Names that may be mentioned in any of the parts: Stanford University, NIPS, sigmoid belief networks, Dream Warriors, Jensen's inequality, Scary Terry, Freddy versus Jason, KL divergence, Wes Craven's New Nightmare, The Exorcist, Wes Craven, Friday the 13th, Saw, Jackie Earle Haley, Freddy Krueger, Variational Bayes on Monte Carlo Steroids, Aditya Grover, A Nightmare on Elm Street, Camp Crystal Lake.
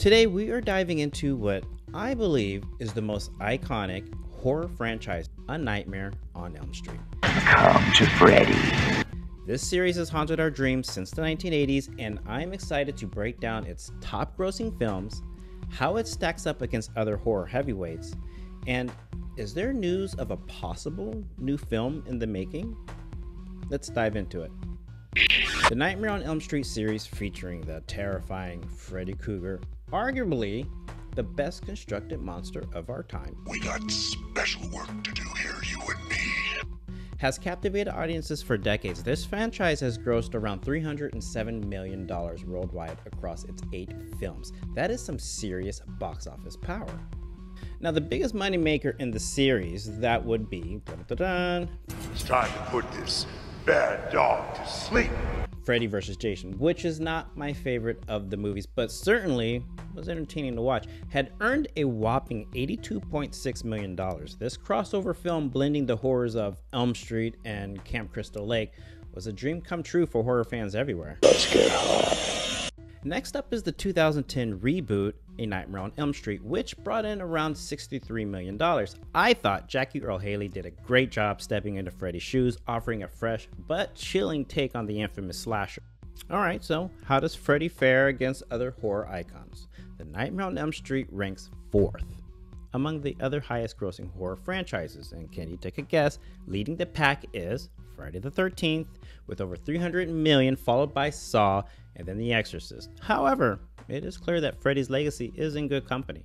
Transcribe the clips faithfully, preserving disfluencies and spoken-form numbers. Today we are diving into what I believe is the most iconic horror franchise, A Nightmare on Elm Street. Come to Freddy. This series has haunted our dreams since the nineteen eighties, and I'm excited to break down its top grossing films, how it stacks up against other horror heavyweights, and is there news of a possible new film in the making? Let's dive into it. The Nightmare on Elm Street series, featuring the terrifying Freddy Krueger, arguably the best constructed monster of our time. We got special work to do here, you and me. Has captivated audiences for decades. This franchise has grossed around three hundred seven million dollars worldwide across its eight films. That is some serious box office power. Now, the biggest moneymaker in the series, that would be... Dun, dun, dun, it's time to put this bad dog to sleep. Freddy versus Jason, which is not my favorite of the movies, but certainly was entertaining to watch, had earned a whopping eighty-two point six million dollars. This crossover film, blending the horrors of Elm Street and Camp Crystal Lake, was a dream come true for horror fans everywhere. Let's get hot. Next up is the two thousand ten reboot, A Nightmare on Elm Street, which brought in around sixty-three million dollars. I thought Jackie Earle Haley did a great job stepping into Freddy's shoes, offering a fresh but chilling take on the infamous slasher. Alright, so how does Freddy fare against other horror icons? The Nightmare on Elm Street ranks fourth among the other highest grossing horror franchises, and can you take a guess? Leading the pack is Friday the thirteenth with over three hundred million, followed by Saw and then The Exorcist. However, it is clear that Freddy's legacy is in good company.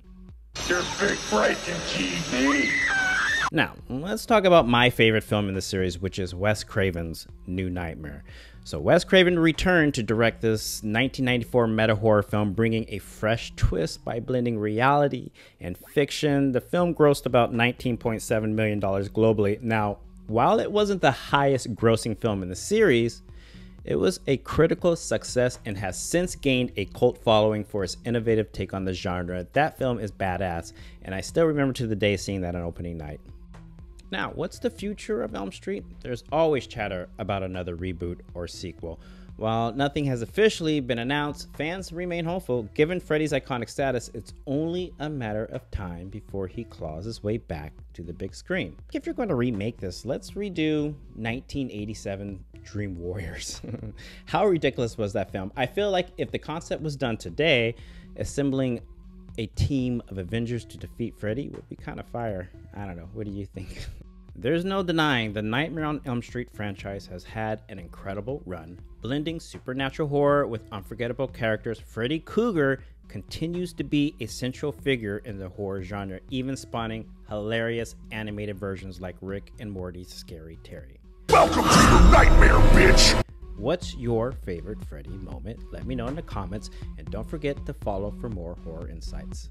Your big break in T V. Now, let's talk about my favorite film in the series, which is Wes Craven's New Nightmare. So Wes Craven returned to direct this nineteen ninety-four meta-horror film, bringing a fresh twist by blending reality and fiction. The film grossed about nineteen point seven million dollars globally. Now, while it wasn't the highest grossing film in the series, it was a critical success and has since gained a cult following for its innovative take on the genre. That film is badass, and I still remember to the day seeing that on opening night. Now, what's the future of Elm Street? There's always chatter about another reboot or sequel. While nothing has officially been announced, fans remain hopeful. Given Freddy's iconic status, it's only a matter of time before he claws his way back to the big screen. If you're going to remake this, let's redo nineteen eighty-seven Dream Warriors. How ridiculous was that film? I feel like if the concept was done today, assembling a team of Avengers to defeat Freddy would be kind of fire. I don't know. What do you think? There's no denying the Nightmare on Elm Street franchise has had an incredible run, blending supernatural horror with unforgettable characters. Freddy Krueger continues to be a central figure in the horror genre, even spawning hilarious animated versions like Rick and Morty's Scary Terry. Welcome to the nightmare, bitch! What's your favorite Freddy moment? Let me know in the comments, and don't forget to follow for more horror insights.